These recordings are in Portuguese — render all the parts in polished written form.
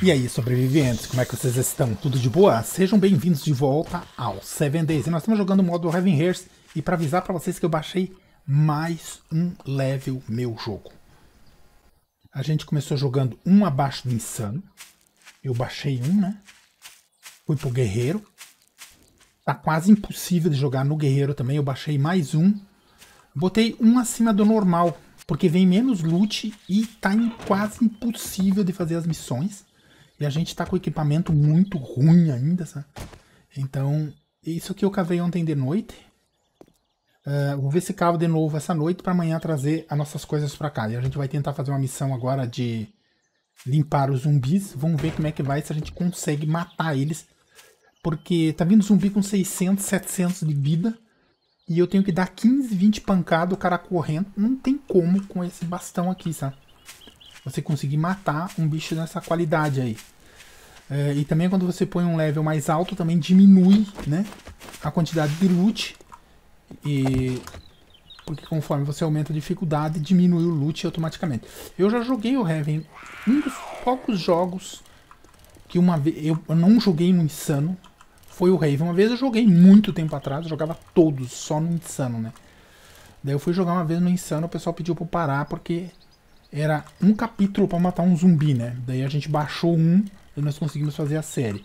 E aí, sobreviventes, como é que vocês estão? Tudo de boa? Sejam bem-vindos de volta ao 7 Days. E nós estamos jogando o modo Ravenhearst, e para avisar para vocês que eu baixei mais um level meu jogo. A gente começou jogando um abaixo do insano. Eu baixei um, né? Fui pro guerreiro. Tá quase impossível de jogar no guerreiro também. Eu baixei mais um. Botei um acima do normal, porque vem menos loot e tá quase impossível de fazer as missões. E a gente tá com equipamento muito ruim ainda, sabe? Então, isso que eu cavei ontem de noite. Vou ver se cavo de novo essa noite para amanhã trazer as nossas coisas para cá. E a gente vai tentar fazer uma missão agora de limpar os zumbis. Vamos ver como é que vai, se a gente consegue matar eles. Porque tá vindo zumbi com 600, 700 de vida. E eu tenho que dar 15, 20 pancadas, o cara correndo. Não tem como com esse bastão aqui, sabe? Você conseguir matar um bicho dessa qualidade aí. E também quando você põe um level mais alto, também diminui, né, a quantidade de loot. E porque conforme você aumenta a dificuldade, diminui o loot automaticamente. Eu já joguei o Raven. Um dos poucos jogos que uma vez... eu não joguei no Insano. Foi o Raven. Uma vez eu joguei muito tempo atrás, eu jogava todos, só no Insano, né? Daí eu fui jogar uma vez no Insano, o pessoal pediu pra eu parar, porque era um capítulo pra matar um zumbi, né? Daí a gente baixou um e nós conseguimos fazer a série.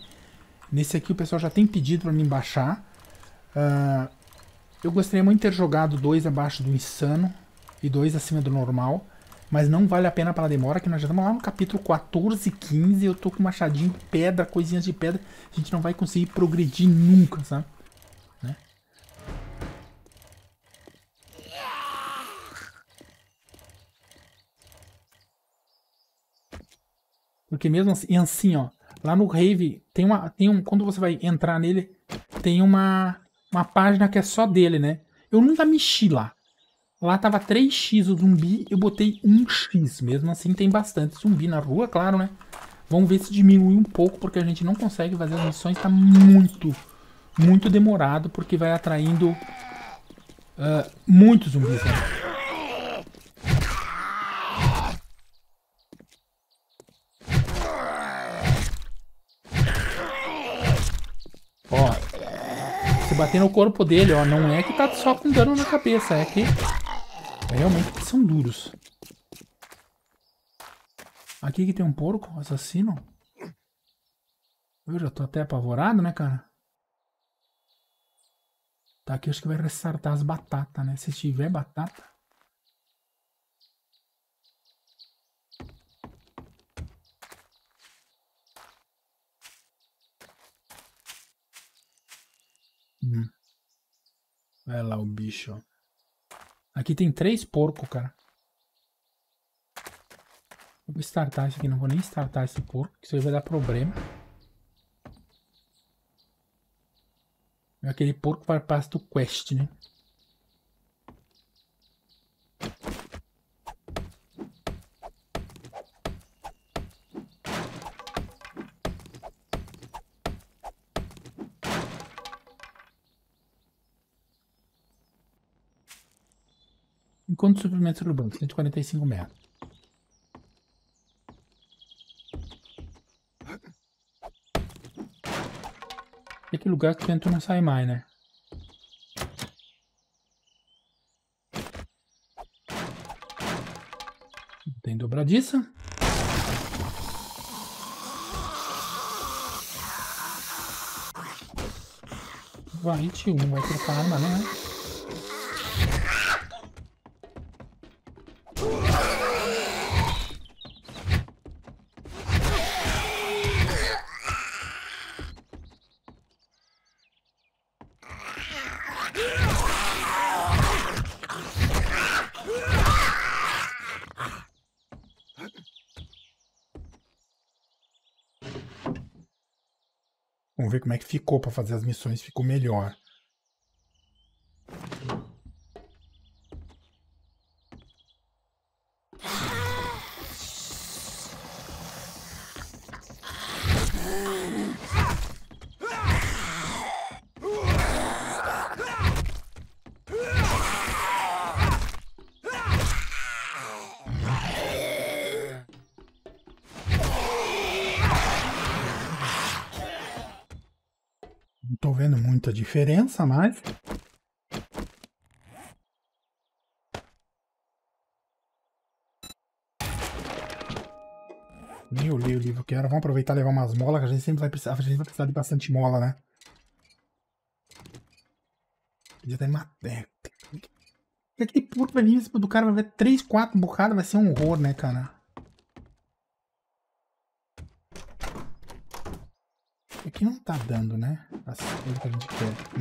Nesse aqui o pessoal já tem pedido pra mim baixar. Eu gostaria muito de ter jogado dois abaixo do insano e dois acima do normal, mas não vale a pena pela demora, que nós já estamos lá no capítulo 14, 15, eu tô com machadinho de pedra, coisinhas de pedra, a gente não vai conseguir progredir nunca, sabe? Né? Porque mesmo assim, ó, lá no Rave, quando você vai entrar nele, tem uma página que é só dele, né? Eu nunca mexi lá. Lá tava 3x o zumbi, eu botei 1x. Mesmo assim tem bastante zumbi na rua, claro, né? Vamos ver se diminui um pouco, porque a gente não consegue fazer as missões. Tá muito, muito demorado, porque vai atraindo muitos zumbis, né? Ó, bater no corpo dele, ó, não é que tá só com dano na cabeça, é que realmente são duros. Aqui que tem um porco assassino. Eu já tô até apavorado, né, cara? Tá, aqui acho que vai ressaltar as batatas, né? Se tiver batata. Vai lá o bicho, ó. Aqui tem 3 porcos, cara. Vou startar isso aqui, não vou nem startar esse porco, que isso aí vai dar problema. Aquele porco vai para o quest, né? Encontro de suprimentos sobre o banco, 145 metros. É aquele lugar que dentro não sai mais, né? Tem dobradiça. Vai, tio, não vai trocar arma, né? Vamos ver como é que ficou para fazer as missões. Ficou melhor. tô vendo muita diferença, mas... Eu li o livro que era. Vamos aproveitar e levar umas molas, que a gente sempre vai precisar. A gente vai precisar de bastante mola, né? Podia até matar. Aquele porco vai vir do cara, vai ver 3, 4 bocadas, vai ser um horror, né, cara? Aqui não tá dando, né? Assim, é o que a gente quer.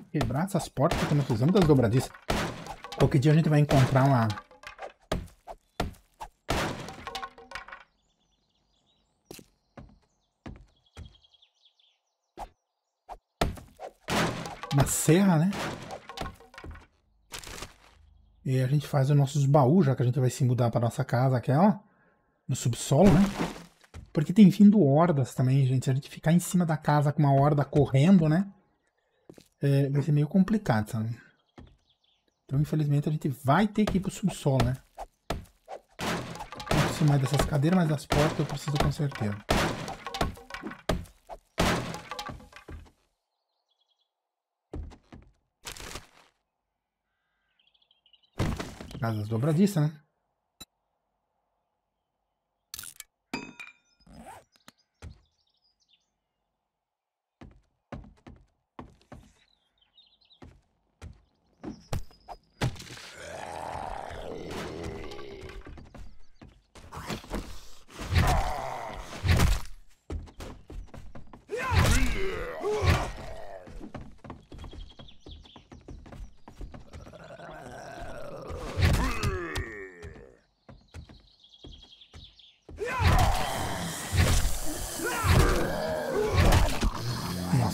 Não. Quebrar essas portas que nós usamos das dobradiças. Qualquer dia a gente vai encontrar uma... uma serra, né? E a gente faz os nossos baús, já que a gente vai se mudar para nossa casa, aquela, no subsolo, né? Porque tem vindo hordas também, gente. Se a gente ficar em cima da casa com uma horda correndo, né? É, vai ser meio complicado, sabe? Então, infelizmente, a gente vai ter que ir pro subsolo, né? Não preciso mais dessas cadeiras, mas das portas eu preciso com certeza. Casas dobradiças, né?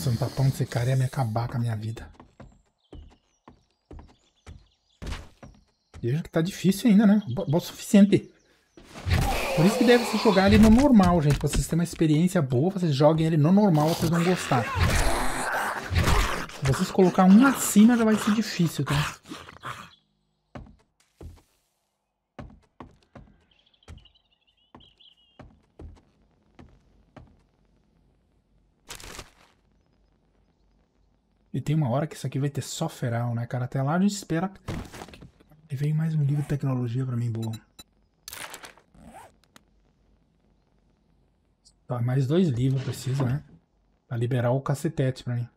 Um tapão desse cara ia me acabar com a minha vida. Veja que tá difícil ainda, né? Bom o suficiente. Por isso que deve se jogar ele no normal, gente. Pra vocês terem uma experiência boa, vocês joguem ele no normal, vocês vão gostar. Se vocês colocar um acima já vai ser difícil, tá? E tem uma hora que isso aqui vai ter só feral, né, cara? Até lá a gente espera. E vem mais um livro de tecnologia pra mim, boa. Tá, mais 2 livros eu preciso, né? Pra liberar o cacetete pra mim.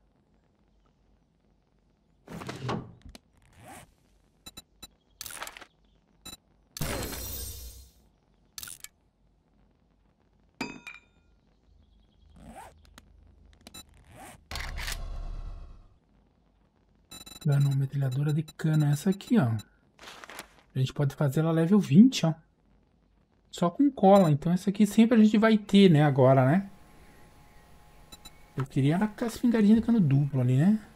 Uma metralhadora de cana, essa aqui, ó. A gente pode fazer ela level 20, ó. Só com cola, então essa aqui sempre a gente vai ter, né, agora, né? Eu queria ela com as fingradinhas de cano duplo ali, né?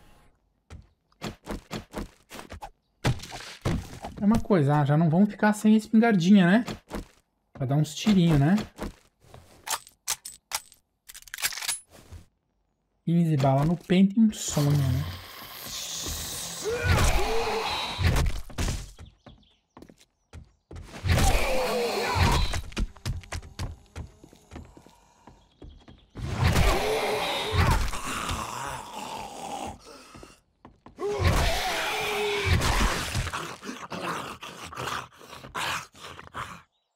É uma coisa, já não vamos ficar sem a espingardinha, né? Pra dar uns tirinhos, né? 15 balas no pente e um sonho, né?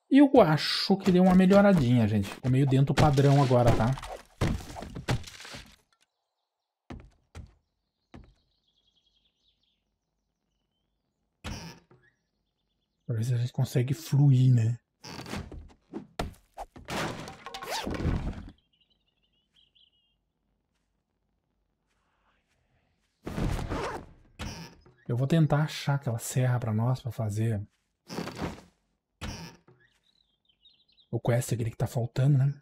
Eu acho que deu uma melhoradinha, gente. Ficou meio dentro do padrão agora, tá? Pra ver se a gente consegue fluir, né? Eu vou tentar achar aquela serra pra nós, pra fazer... o quest é aquele que tá faltando, né?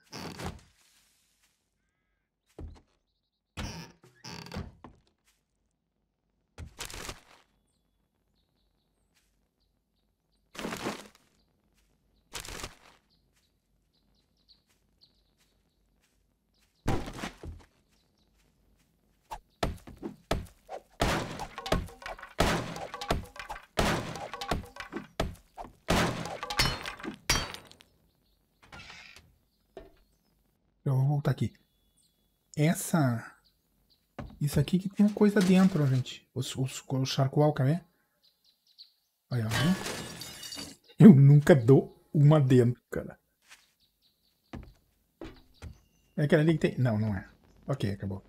Eu vou voltar aqui. Isso aqui que tem coisa dentro, gente. O charcoal, quer ver? Olha, eu nunca dou uma dentro, cara. É aquela ali que tem... Não, não é. Ok, acabou.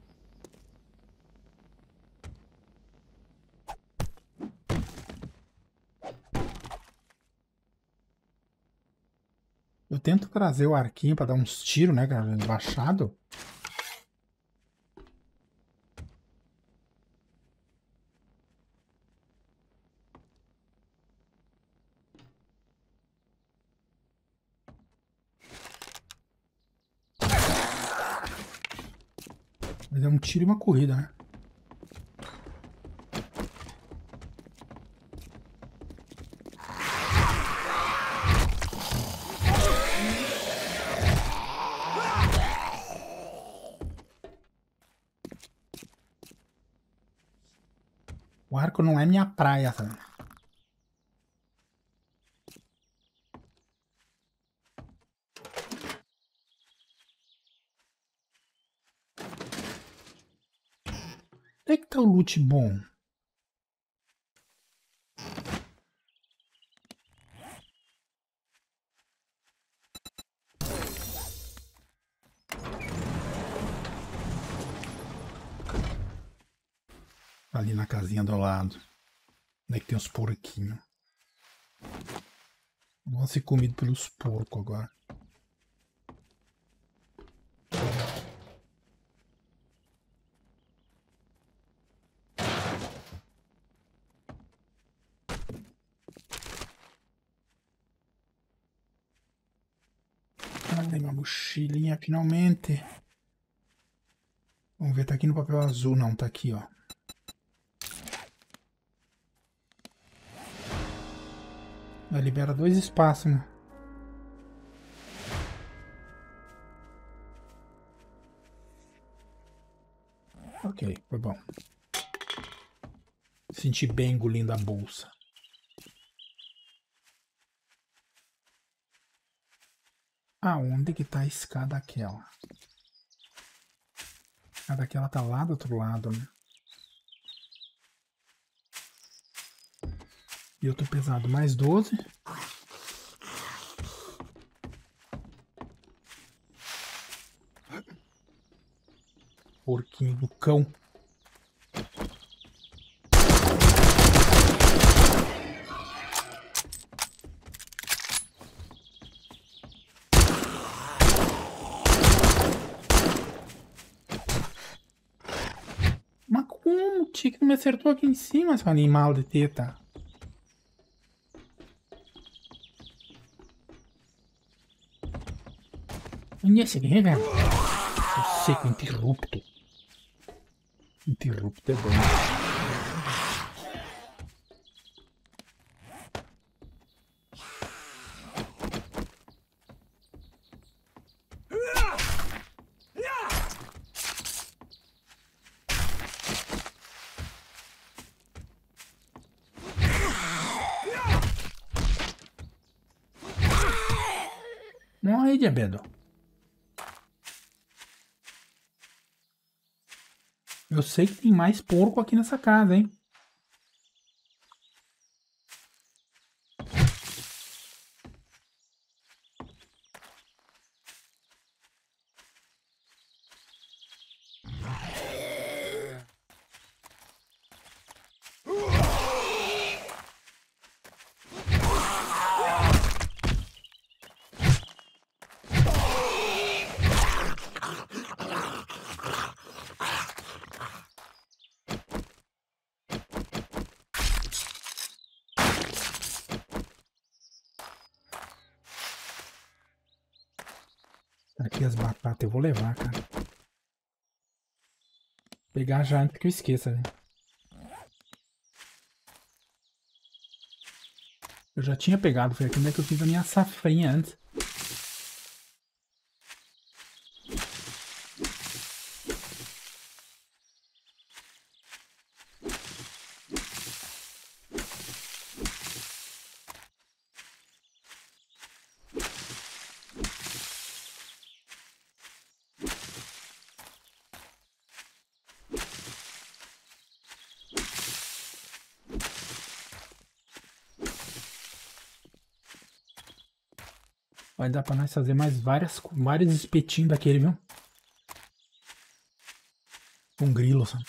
Eu tento trazer o arquinho pra dar uns tiros, né, cara? Baixado. Mas é um tiro e uma corrida, né? O arco não é minha praia, sabe? Onde é que tá o loot bom? Ali na casinha do lado. Onde é que tem os porquinhos? Vão ser comidos pelos porcos agora. Uma mochilinha, finalmente. Vamos ver, tá aqui no papel azul. Não, tá aqui, ó. Ela libera 2 espaços, né? Ok, foi bom. Senti bem engolindo a bolsa. Aonde que tá a escada aquela? A daquela tá lá do outro lado, né? E eu tô pesado mais 12. Porquinho do cão. Que me acertou aqui em cima, seu animal de teta. E esse aqui, velho? Eu sei que interrupto. Interrupto é bom. Morre de abedo. Eu sei que tem mais porco aqui nessa casa, hein? Aqui as batatas eu vou levar, cara. Vou pegar já antes que eu esqueça, né? Eu já tinha pegado, foi aqui onde é que eu fiz a minha safrinha antes. Vai dar pra nós fazer mais vários espetinhos daquele, viu? Com grilo, sabe?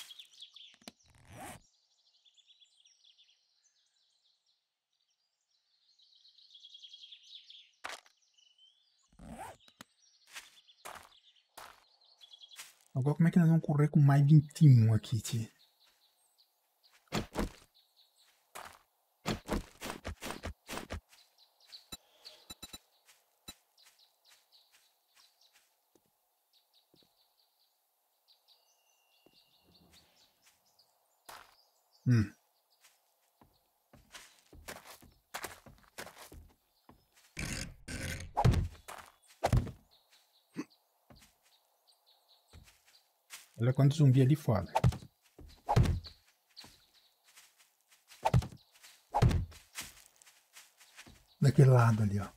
Agora como é que nós vamos correr com mais 21 aqui, tio? Olha quanto zumbi ali fora. Daquele lado ali, ó.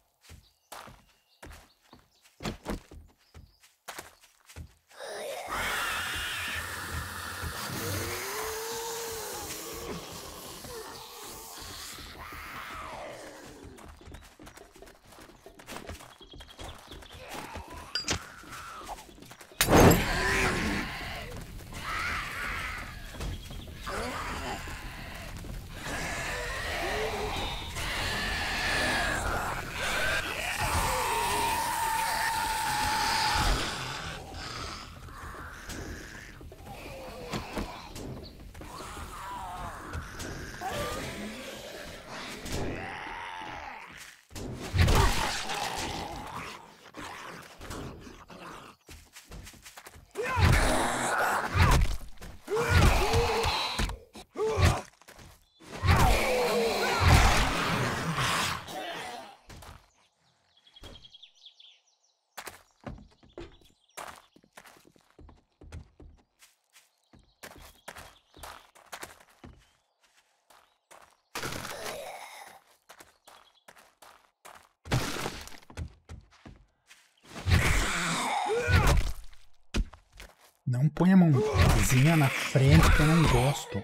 Não põe a mãozinha na frente que eu não gosto.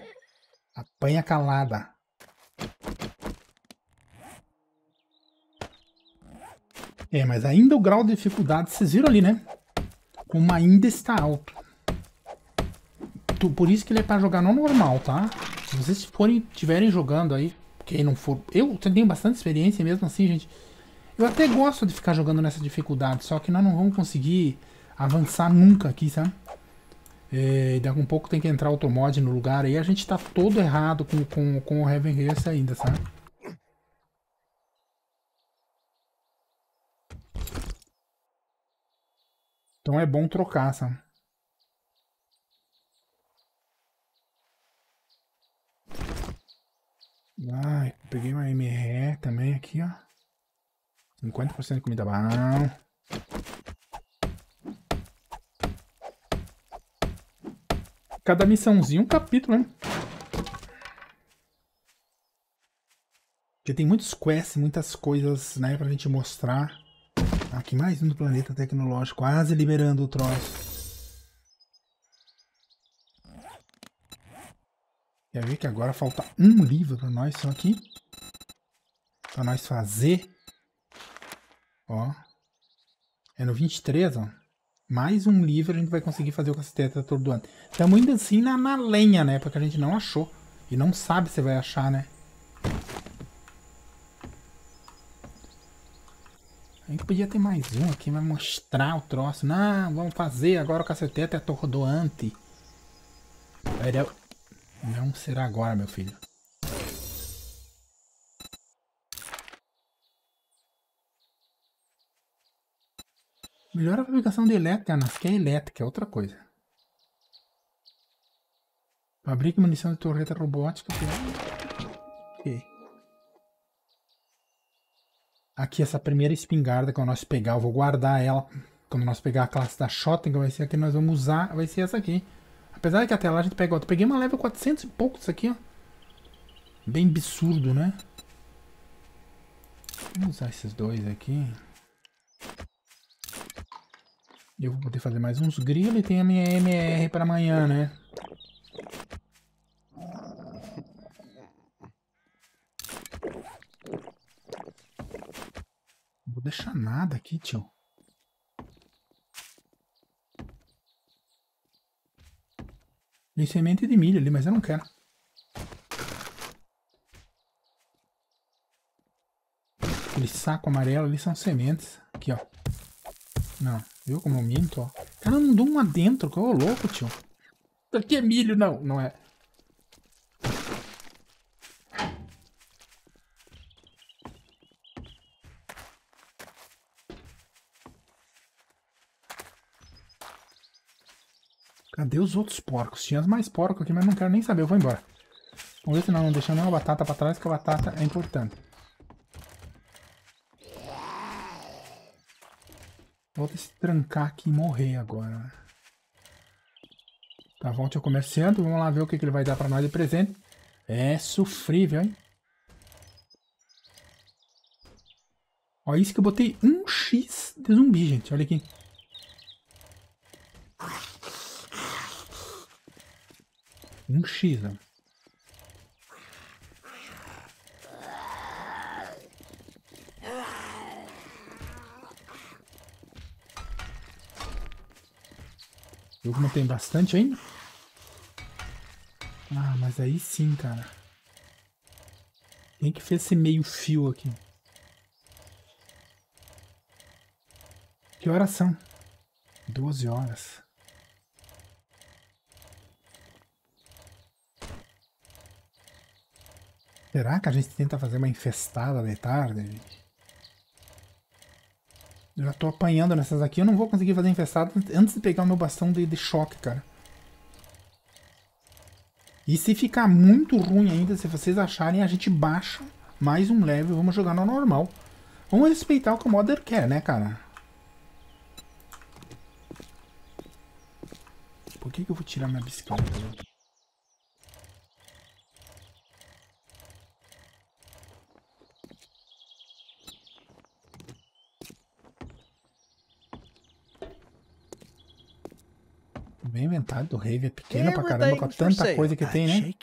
Apanha calada. É, mas ainda o grau de dificuldade, vocês viram ali, né? Como ainda está alto. Por isso que ele é pra jogar no normal, tá? Se vocês estiverem jogando aí, quem não for... Eu tenho bastante experiência mesmo assim, gente. Eu até gosto de ficar jogando nessa dificuldade, só que nós não vamos conseguir avançar nunca aqui, sabe? E daqui a pouco tem que entrar outro mod no lugar aí. A gente tá todo errado com o Ravenhearst ainda, sabe? Então é bom trocar, sabe? Ai, peguei uma MR também aqui, ó. 50% de comida. Cada missãozinha um capítulo, né? Porque tem muitos quests, muitas coisas, né? Pra gente mostrar. Aqui mais um do planeta tecnológico. Quase liberando o troço. Quer ver que agora falta um livro pra nós, só aqui. Pra nós fazer. Ó. É no 23, ó. Mais um livro a gente vai conseguir fazer o cacetete atordoante. Estamos ainda assim na lenha, né? Porque a gente não achou. E não sabe se vai achar, né? A gente podia ter mais um aqui, mas mostrar o troço. Não, vamos fazer agora o cacetete atordoante. Não será agora, meu filho. Melhor a fabricação de elétrica, mas que é elétrica, é outra coisa. Fabrique munição de torreta robótica. Ok. Aqui essa primeira espingarda, quando nós pegar, eu vou guardar ela. Quando nós pegar a classe da Shotgun, que vai ser a que nós vamos usar, vai ser essa aqui. Apesar de que até lá a gente pega outra. Peguei uma level 400 e pouco disso aqui, ó. Bem absurdo, né? Vamos usar esses dois aqui. Eu vou poder fazer mais uns grilos e tem a minha MR para amanhã, né? Vou deixa nada aqui, tio. Tem semente de milho ali, mas eu não quero. Aquele saco amarelo ali são sementes. Aqui, ó. Não, viu como eu minto, ó. Cara, não dou uma dentro, que eu tô louco, tio. Isso aqui é milho, não. Não é. Cadê os outros porcos? Tinha mais porcos aqui, mas não quero nem saber. Eu vou embora. Vamos ver se não deixamos nenhuma batata pra trás, que a batata é importante. Volta se trancar aqui e morrer agora. Tá, volte ao comerciante. Vamos lá ver o que ele vai dar pra nós de presente. É sofrível, hein? Ó, isso que eu botei 1x de zumbi, gente. Olha aqui. Um X, né? Eu não tenho bastante ainda? Ah, mas aí sim, cara. Quem que fez esse meio fio aqui? Que horas são? 12 horas. Será que a gente tenta fazer uma infestada de tarde, gente? Eu já tô apanhando nessas aqui. Eu não vou conseguir fazer infestada antes de pegar o meu bastão de choque, cara. E se ficar muito ruim ainda, se vocês acharem, a gente baixa mais um level. Vamos jogar no normal. Vamos respeitar o que o modder quer, né, cara? Por que eu vou tirar minha bicicleta? O inventário do Rave é pequeno pra caramba, com tanta coisa que tem, né?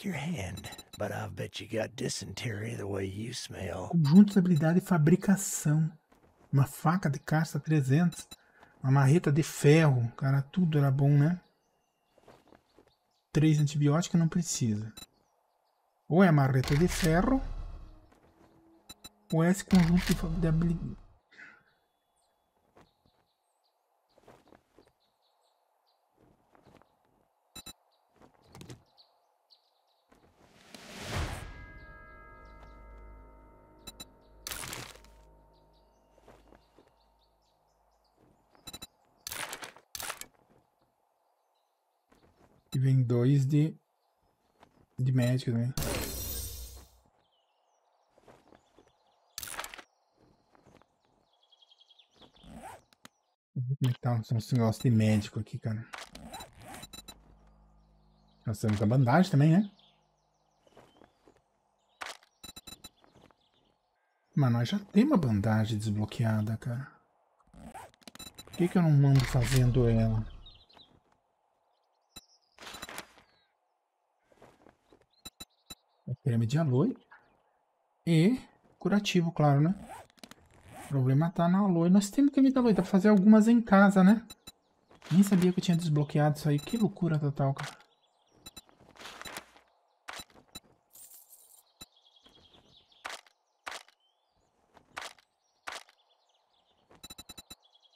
Conjunto de habilidade e fabricação. Uma faca de caça 300. Uma marreta de ferro. Cara, tudo era bom, né? 3 antibióticos não precisa. Ou é a marreta de ferro. Ou é esse conjunto de habilidade. E vem 2 de médico também. Como é que tá esse negócio de médico aqui, cara? Nós temos a bandagem também, né? Mas nós já temos uma bandagem desbloqueada, cara. Por que eu não ando fazendo ela? Creme de aloe e curativo, claro, né? O problema tá na aloe. Nós temos creme de aloe, dá pra fazer algumas em casa, né? Nem sabia que eu tinha desbloqueado isso aí. Que loucura total, cara.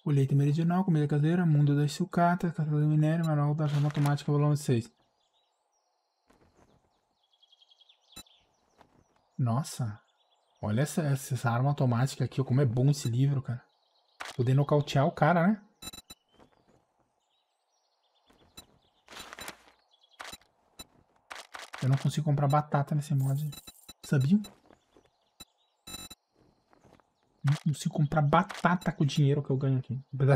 Colheita meridional, comida caseira, mundo das sucatas, caçador do minério, manual da forma automática, volume 6. Nossa, olha essa arma automática aqui, como é bom esse livro, cara. Poder nocautear o cara, né? Eu não consigo comprar batata nesse mod, sabiam? Não consigo comprar batata com o dinheiro que eu ganho aqui. Eu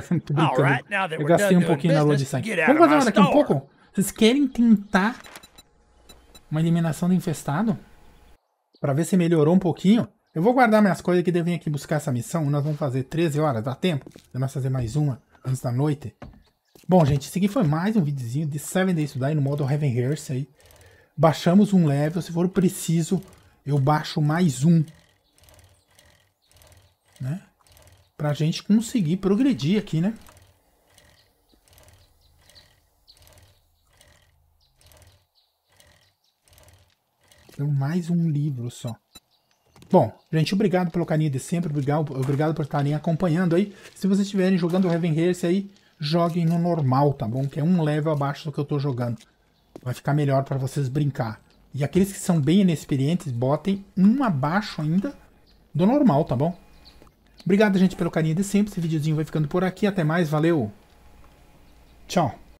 gastei um pouquinho na lua de sangue. Vamos fazer uma daqui um pouco? Vocês querem tentar uma eliminação do infestado? Pra ver se melhorou um pouquinho. Eu vou guardar minhas coisas que devem aqui buscar essa missão. Nós vamos fazer 13 horas, dá tempo de nós fazer mais uma antes da noite. Bom, gente, esse aqui foi mais um videozinho de 7 Days to Die no modo Ravenhearst aí. Baixamos um level, se for preciso, eu baixo mais um, né? Pra gente conseguir progredir aqui, né? Então, mais um livro só. Bom, gente, obrigado pelo carinho de sempre. Obrigado por estarem acompanhando aí. Se vocês estiverem jogando o Ravenhearst aí, joguem no normal, tá bom? Que é um level abaixo do que eu tô jogando. Vai ficar melhor pra vocês brincar. E aqueles que são bem inexperientes, botem um abaixo ainda do normal, tá bom? Obrigado, gente, pelo carinho de sempre. Esse videozinho vai ficando por aqui. Até mais. Valeu. Tchau.